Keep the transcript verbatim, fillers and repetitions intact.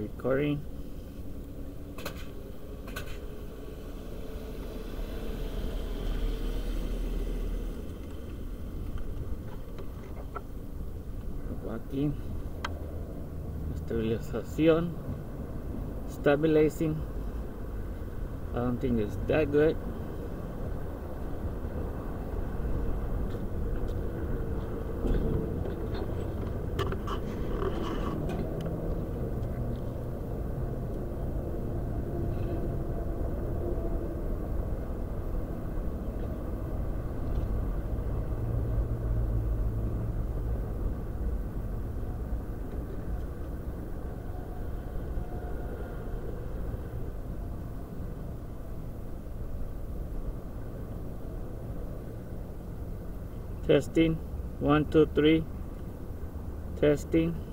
We're recording. Por aquí. Estabilización. Stabilizing. I don't think it's that good. Testing, one, two, three, testing.